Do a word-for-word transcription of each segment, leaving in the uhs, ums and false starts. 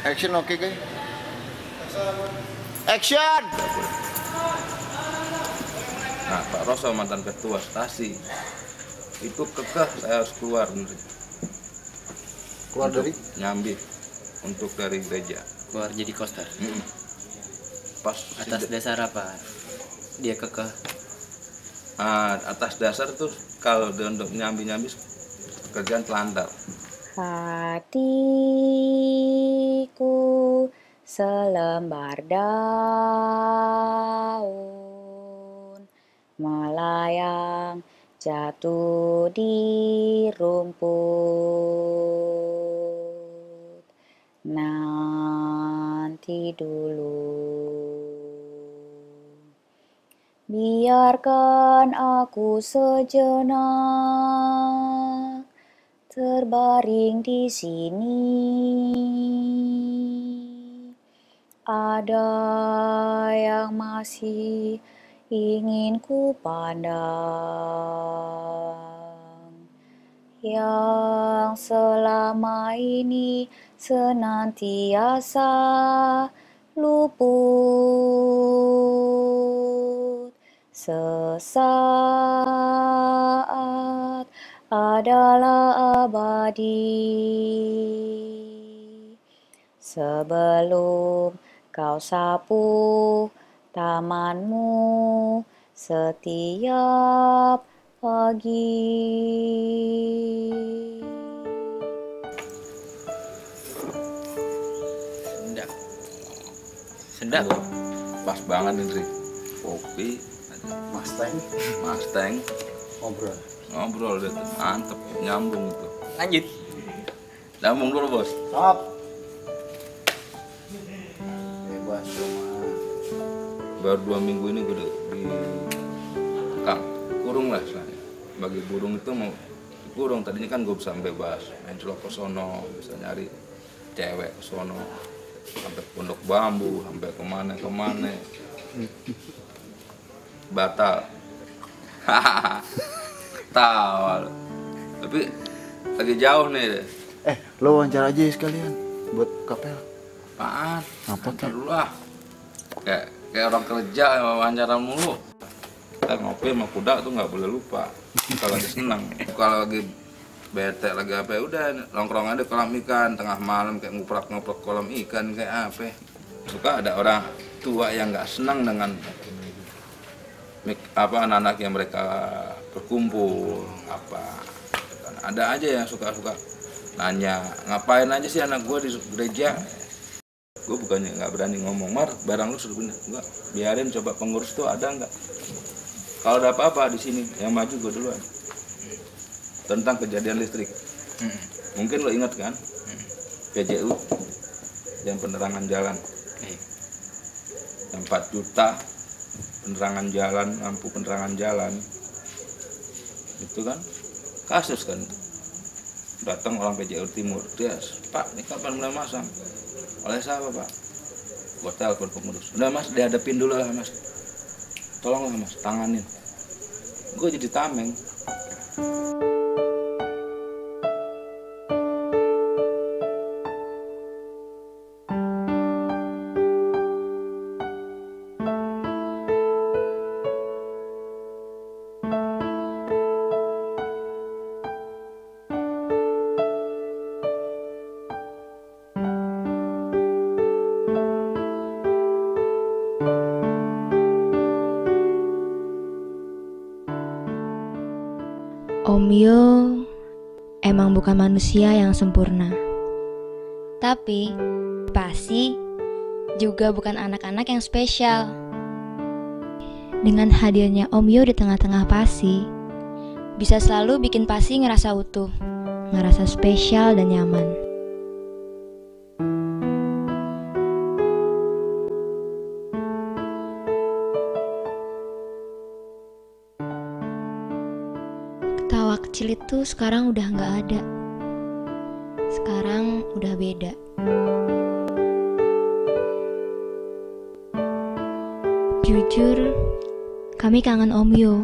Action, oke guys. Action. Nah, Pak Roso mantan ketua stasi itu kekeh, saya harus keluar dari keluar untuk dari nyambi untuk dari gereja, keluar jadi koster. Hmm. Pas atas si dasar apa dia kekeh? Ah, atas dasar tuh kalau untuk nyambi-nyambi kerjaan telantar. Hatiku selembar daun melayang jatuh di rumput, nanti dulu, biarkan aku sejenak terbaring di sini. Ada yang masih ingin ku pandang, yang selama ini senantiasa luput. Sesaat adalah abadi, sebelum kau sapu tamanmu setiap pagi. Sedap, sedap, pas banget nih, kopi, mustang, mustang, ngobrol, ngobrol deh, mantep, nyambung itu. Lanjut, nyambung dulu bos. Stop. Bebas cuma. Baru dua minggu ini gue di kang kurung lah istilahnya. Bagi burung itu mau dikurung, tadinya kan gue bisa bebas mencelok ke sono, bisa nyari cewek ke sono, sampai pondok bambu, sampai kemana kemana batal. Tahu, tapi lagi jauh nih. Eh, lo wawancara aja sekalian buat kapel. Apaan? Apa dulu lah. Kayak kayak orang kerja wawancara mulu. Kita ngopi sama kuda tuh nggak boleh lupa. Kalau lagi senang, kalau lagi bete lagi apa ya udah nongkrong ada kolam ikan tengah malam kayak nguprak-nguprak kolam ikan kayak apa. Suka ada orang tua yang nggak senang dengan apa anak-anak yang mereka berkumpul apa. Ada aja yang suka-suka nanya ngapain aja sih anak gue di gereja. Gue bukannya nggak berani ngomong, Mar, barang lu sudah bener, enggak, biarin coba pengurus tuh ada nggak. Kalau ada apa-apa di sini, yang maju gue duluan. Tentang kejadian listrik, hmm. mungkin lo ingat kan, hmm. P J U, yang penerangan jalan, hmm. yang empat juta penerangan jalan, lampu penerangan jalan, itu kan kasus kan. Datang orang P J U Timur, dia, Pak, ini kapan mulai masang? Oleh siapa Pak? Gue telepon pengurus. Udah Mas, dihadapin dulu lah Mas. Tolonglah Mas, tanganin. Gue jadi tameng. Om Yo emang bukan manusia yang sempurna, tapi pasti juga bukan anak-anak yang spesial. Dengan hadirnya Om Yo di tengah-tengah Pasi, bisa selalu bikin Pasi ngerasa utuh, ngerasa spesial dan nyaman. Tawa kecil itu sekarang udah nggak ada. Sekarang udah beda. Jujur, kami kangen Om Yo.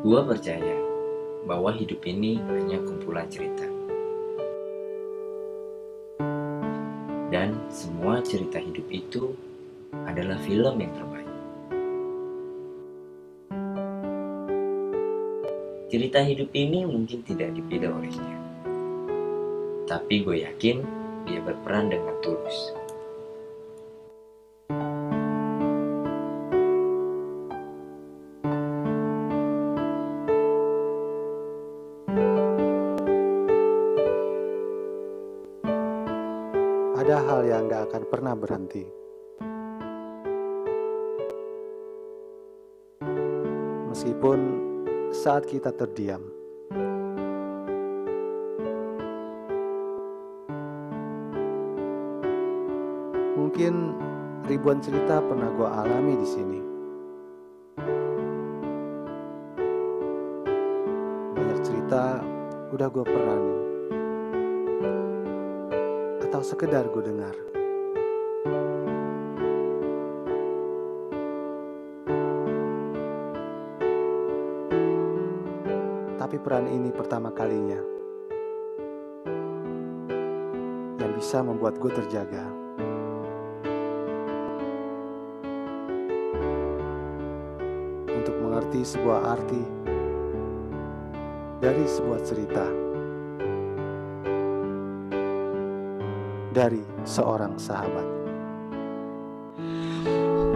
Gua percaya bahwa hidup ini hanya kumpulan cerita. Dan semua cerita hidup itu adalah film yang terbaik. Cerita hidup ini mungkin tidak dipilih olehnya. Tapi gue yakin dia berperan dengan tulus. Ada hal yang gak akan pernah berhenti. Meskipun saat kita terdiam, mungkin ribuan cerita pernah gue alami di sini. Banyak cerita udah gue peranin. Atau sekedar gue dengar. Tapi peran ini pertama kalinya yang bisa membuat gue terjaga. Untuk mengerti sebuah arti dari sebuah cerita. Dari seorang sahabat.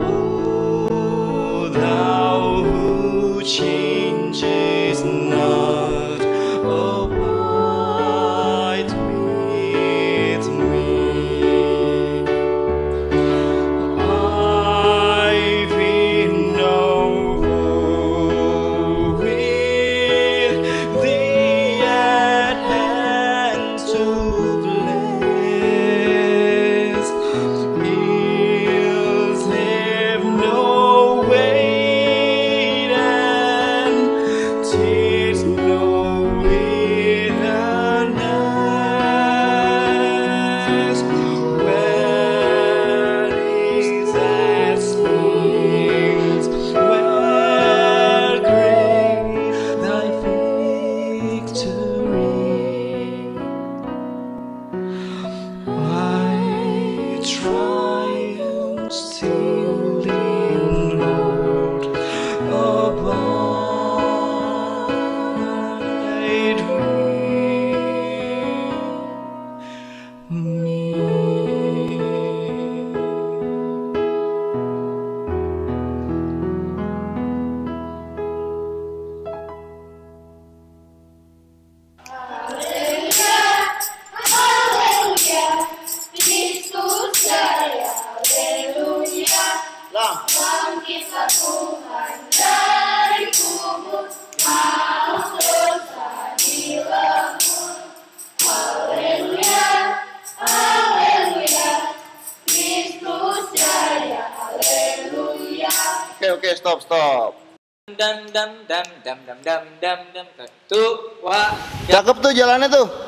Oh, thou who changes not, abide with me. I fear no woe with thee at hand to. Oke, stop, stop. Dam dam dam dam dam dam dam dam. Tuh, wah. Cakep tuh jalannya tuh.